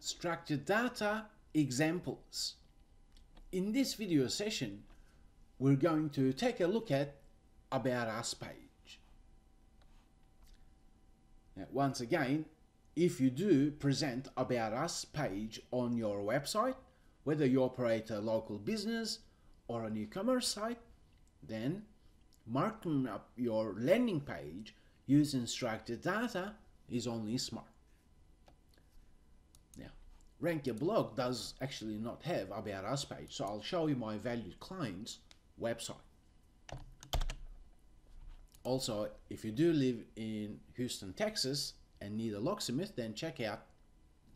structured data examples. In this video session, we're going to take a look at About Us page. Now, once again, if you do present About Us page on your website, whether you operate a local business or an e-commerce site, then marking up your landing page using structured data is only smart. Now, RankYa blog does actually not have About Us page, so I'll show you my valued client's website. Also, if you do live in Houston, Texas and need a locksmith, then check out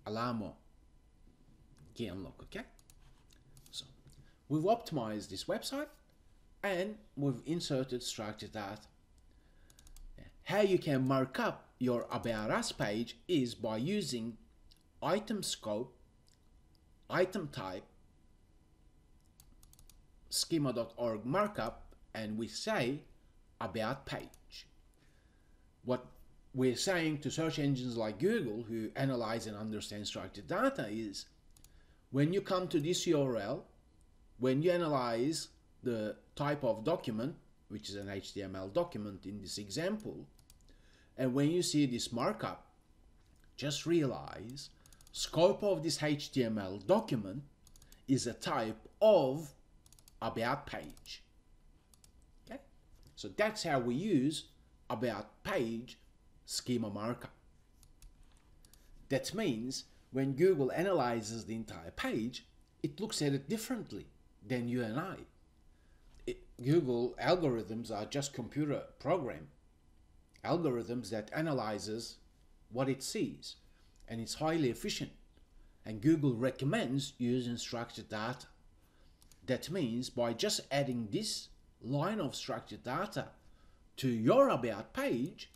Alamo Key Unlock, okay? So, we've optimized this website and we've inserted structured data. How you can mark up your About Us page is by using item scope, item type, schema.org markup, and we say About Page. What we're saying to search engines like Google, who analyze and understand structured data, is when you come to this URL, when you analyze the type of document, which is an HTML document in this example, and when you see this markup, just realize scope of this HTML document is a type of About Page. Okay? So that's how we use About Page schema markup. That means when Google analyzes the entire page, it looks at it differently than you and I. Google algorithms are just computer program algorithms that analyzes what it sees, and it's highly efficient, and Google recommends using structured data. That means by just adding this line of structured data to your About Page,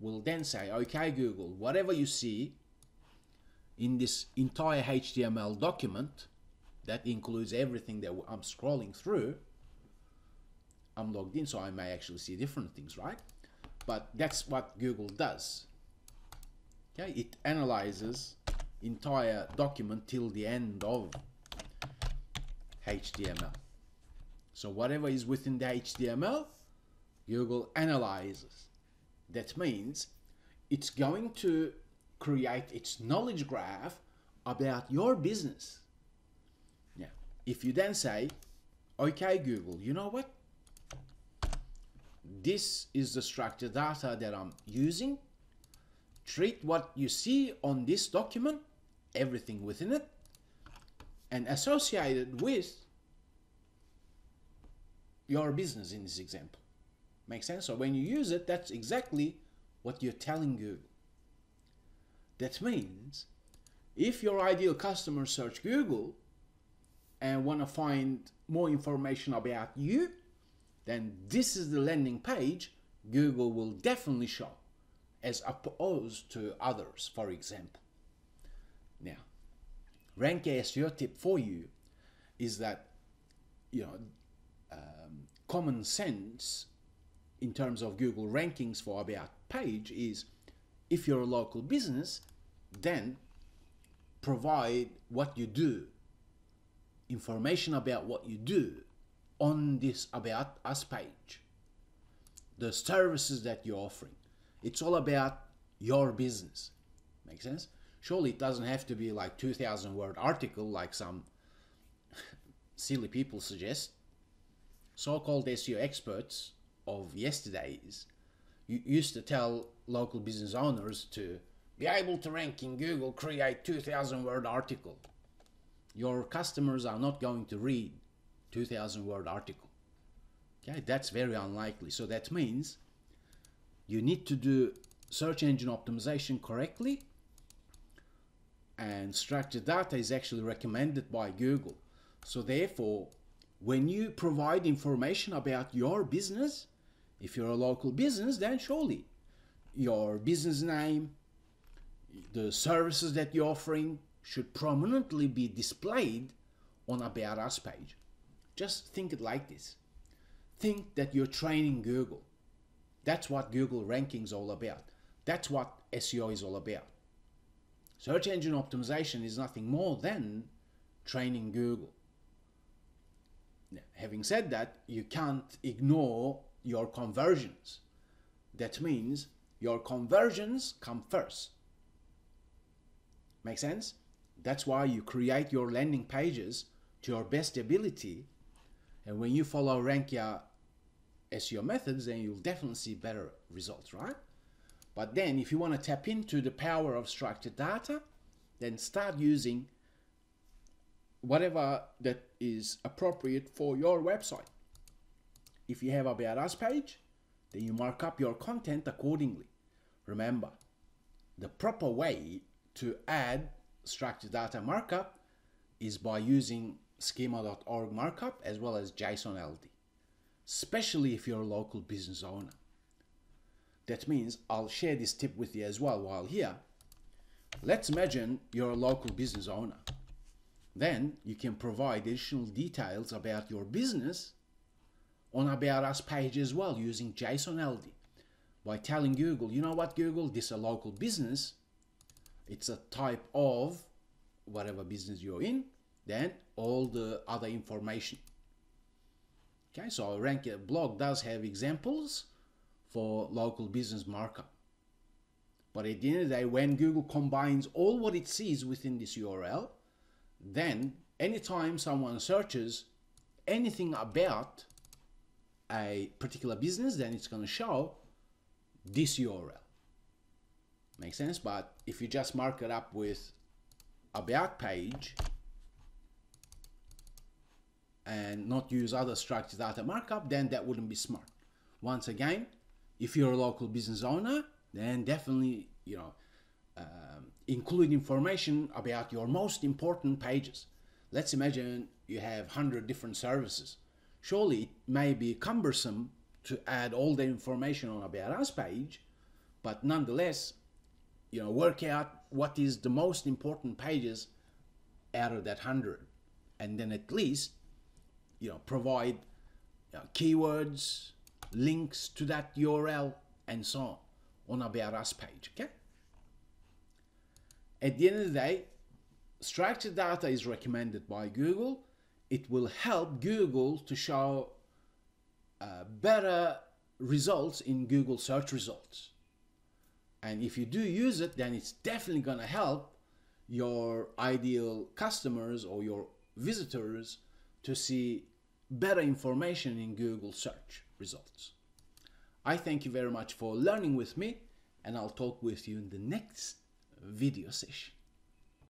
we'll then say, okay Google, whatever you see in this entire HTML document, that includes everything that I'm scrolling through. I'm logged in, so I may actually see different things, right? But that's what Google does. Okay, it analyzes entire document till the end of HTML. So whatever is within the HTML, Google analyzes. That means it's going to create its knowledge graph about your business. Yeah. If you then say, okay Google, you know what? This is the structured data that I'm using. Treat what you see on this document, everything within it, and associate it with your business in this example. Makes sense? So when you use it, that's exactly what you're telling Google. That means if your ideal customer search Google and want to find more information about you, then this is the landing page Google will definitely show, as opposed to others, for example. Now, RankYa SEO tip for you is that, you know, common sense in terms of Google rankings for About Page is, if you're a local business, then provide what you do, information about what you do on this About Us page, the services that you're offering. It's all about your business. Make sense? Surely it doesn't have to be like 2,000-word article like some silly people suggest. So-called SEO experts of yesterdays used to tell local business owners to be able to rank in Google, create 2,000-word article. Your customers are not going to read 2,000-word article. Okay, that's very unlikely. So that means you need to do search engine optimization correctly, and structured data is actually recommended by Google. So therefore, when you provide information about your business, if you're a local business, then surely your business name, the services that you're offering should prominently be displayed on About Us page. Just think it like this. Think that you're training Google. That's what Google ranking's all about. That's what SEO is all about. Search engine optimization is nothing more than training Google. Now, having said that, you can't ignore your conversions. That means your conversions come first. Make sense? That's why you create your landing pages to your best ability. And when you follow RankYa SEO methods, then you'll definitely see better results, right? But then if you want to tap into the power of structured data, then start using whatever that is appropriate for your website. If you have About Us page, then you mark up your content accordingly. Remember, the proper way to add structured data markup is by using schema.org markup as well as JSON-LD, especially if you're a local business owner. That means I'll share this tip with you as well while here. Let's imagine you're a local business owner. Then you can provide additional details about your business on About Us page as well using JSON-LD by telling Google, you know what, Google, this is a local business. It's a type of whatever business you're in, then all the other information. Okay, so RankYa blog does have examples for local business markup. But at the end of the day, when Google combines all what it sees within this URL, then anytime someone searches anything about a particular business, then it's going to show this URL. Makes sense? But if you just mark it up with About Page and not use other structured data markup, then that wouldn't be smart. Once again, if you're a local business owner, then definitely, you know, include information about your most important pages. Let's imagine you have 100 different services. Surely it may be cumbersome to add all the information on About Us page, but nonetheless, you know, work out what is the most important pages out of that 100, and then at least, you know, provide keywords, links to that URL, and so on About Us page. Okay. At the end of the day, structured data is recommended by Google. It will help Google to show better results in Google search results. And if you do use it, then it's definitely going to help your ideal customers or your visitors to see better information in Google search results. I thank you very much for learning with me, and I'll talk with you in the next video session.